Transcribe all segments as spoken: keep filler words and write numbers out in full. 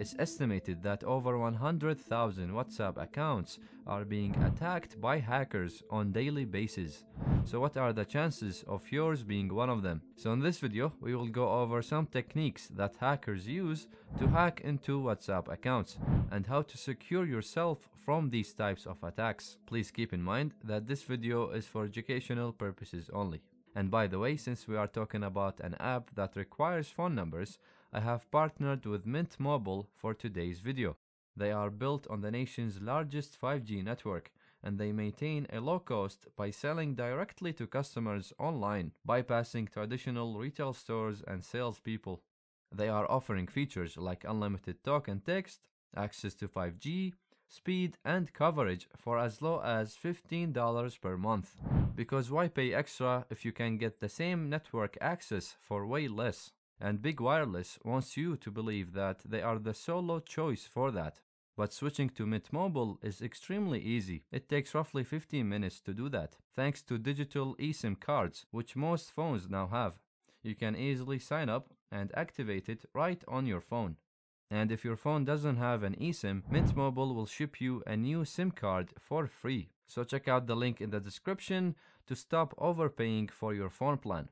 It's estimated that over one hundred thousand WhatsApp accounts are being attacked by hackers on a daily basis. So what are the chances of yours being one of them? So in this video, we will go over some techniques that hackers use to hack into WhatsApp accounts and how to secure yourself from these types of attacks. Please keep in mind that this video is for educational purposes only. And by the way, since we are talking about an app that requires phone numbers, I have partnered with Mint Mobile for today's video. They are built on the nation's largest five G network, and they maintain a low cost by selling directly to customers online, bypassing traditional retail stores and salespeople. They are offering features like unlimited talk and text, access to five G, speed and coverage for as low as fifteen dollars per month. Because why pay extra if you can get the same network access for way less? And Big Wireless wants you to believe that they are the solo choice for that. But switching to Mint Mobile is extremely easy. It takes roughly fifteen minutes to do that, thanks to digital eSIM cards, which most phones now have. You can easily sign up and activate it right on your phone. And if your phone doesn't have an eSIM, Mint Mobile will ship you a new SIM card for free. So check out the link in the description to stop overpaying for your phone plan.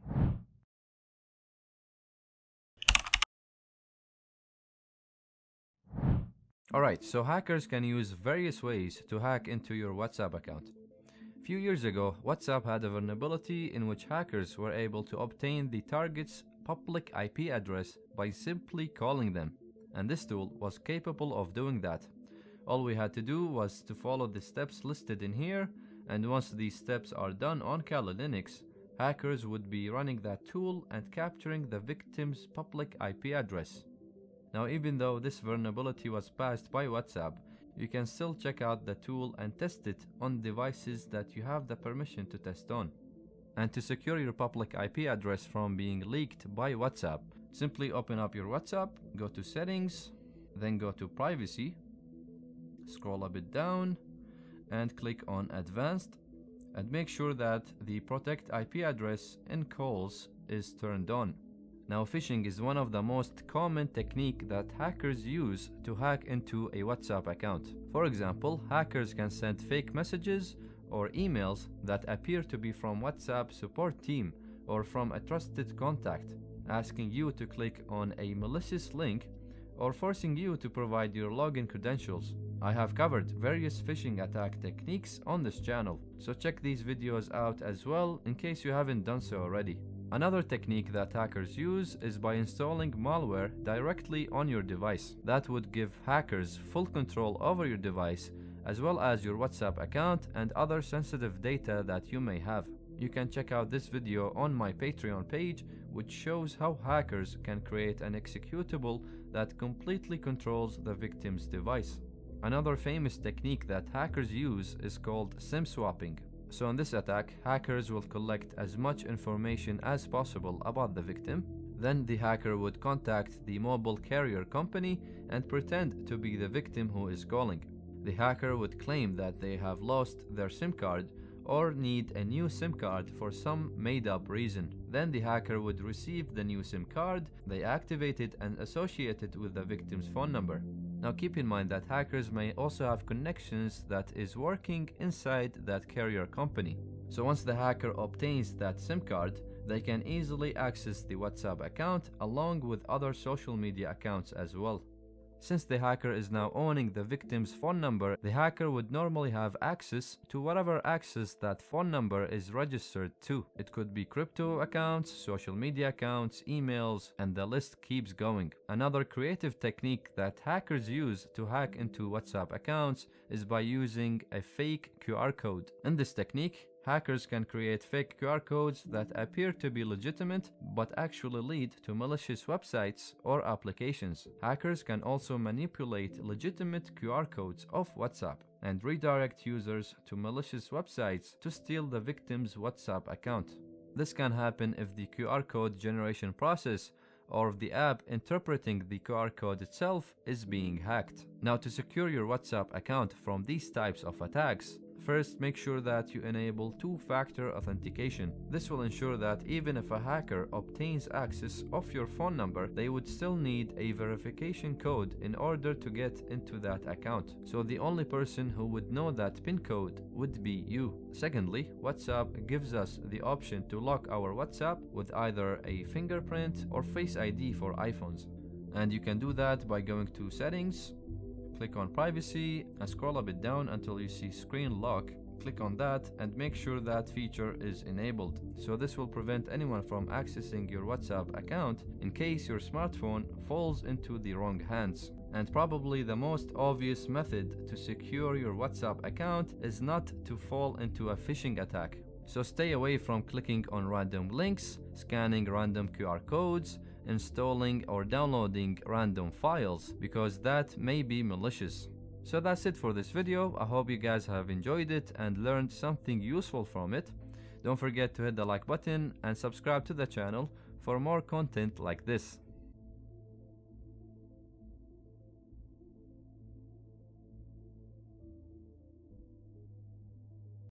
Alright, so hackers can use various ways to hack into your WhatsApp account. A few years ago, WhatsApp had a vulnerability in which hackers were able to obtain the target's public I P address by simply calling them. And this tool was capable of doing that. All we had to do was to follow the steps listed in here, and once these steps are done on Kali Linux, hackers would be running that tool and capturing the victim's public I P address. Now, even though this vulnerability was patched by WhatsApp, you can still check out the tool and test it on devices that you have the permission to test on. And to secure your public I P address from being leaked by WhatsApp, simply open up your WhatsApp, go to Settings, then go to Privacy, scroll a bit down, and click on Advanced, and make sure that the Protect I P address in calls is turned on. Now, phishing is one of the most common techniques that hackers use to hack into a WhatsApp account. For example, hackers can send fake messages or emails that appear to be from WhatsApp support team or from a trusted contact, asking you to click on a malicious link or forcing you to provide your login credentials. I have covered various phishing attack techniques on this channel, so check these videos out as well in case you haven't done so already. Another technique that hackers use is by installing malware directly on your device. That would give hackers full control over your device, as well as your WhatsApp account and other sensitive data that you may have. You can check out this video on my Patreon page, which shows how hackers can create an executable that completely controls the victim's device. Another famous technique that hackers use is called SIM swapping. So in this attack, hackers will collect as much information as possible about the victim. Then the hacker would contact the mobile carrier company and pretend to be the victim who is calling. The hacker would claim that they have lost their SIM card or need a new SIM card for some made-up reason. Then the hacker would receive the new SIM card, they activate it and associate it with the victim's phone number. Now keep in mind that hackers may also have connections that is working inside that carrier company. So once the hacker obtains that SIM card, they can easily access the WhatsApp account along with other social media accounts as well. Since the hacker is now owning the victim's phone number, the hacker would normally have access to whatever access that phone number is registered to. It could be crypto accounts, social media accounts, emails, and the list keeps going. Another creative technique that hackers use to hack into WhatsApp accounts is by using a fake Q R code. In this technique, hackers can create fake Q R codes that appear to be legitimate but actually lead to malicious websites or applications. Hackers can also manipulate legitimate Q R codes of WhatsApp and redirect users to malicious websites to steal the victim's WhatsApp account. This can happen if the Q R code generation process or if the app interpreting the Q R code itself is being hacked. Now, to secure your WhatsApp account from these types of attacks, First, make sure that you enable two-factor authentication. This will ensure that even if a hacker obtains access of your phone number, they would still need a verification code in order to get into that account. So the only person who would know that PIN code would be you. Secondly, WhatsApp gives us the option to lock our WhatsApp with either a fingerprint or Face I D for iPhones. And you can do that by going to Settings, click on Privacy, and scroll a bit down until you see Screen Lock. Click on that and make sure that feature is enabled. So this will prevent anyone from accessing your WhatsApp account in case your smartphone falls into the wrong hands. And probably the most obvious method to secure your WhatsApp account is not to fall into a phishing attack. So stay away from clicking on random links, scanning random Q R codes, installing or downloading random files, because that may be malicious. So that's it for this video. I hope you guys have enjoyed it and learned something useful from it. Don't forget to hit the like button and subscribe to the channel for more content like this.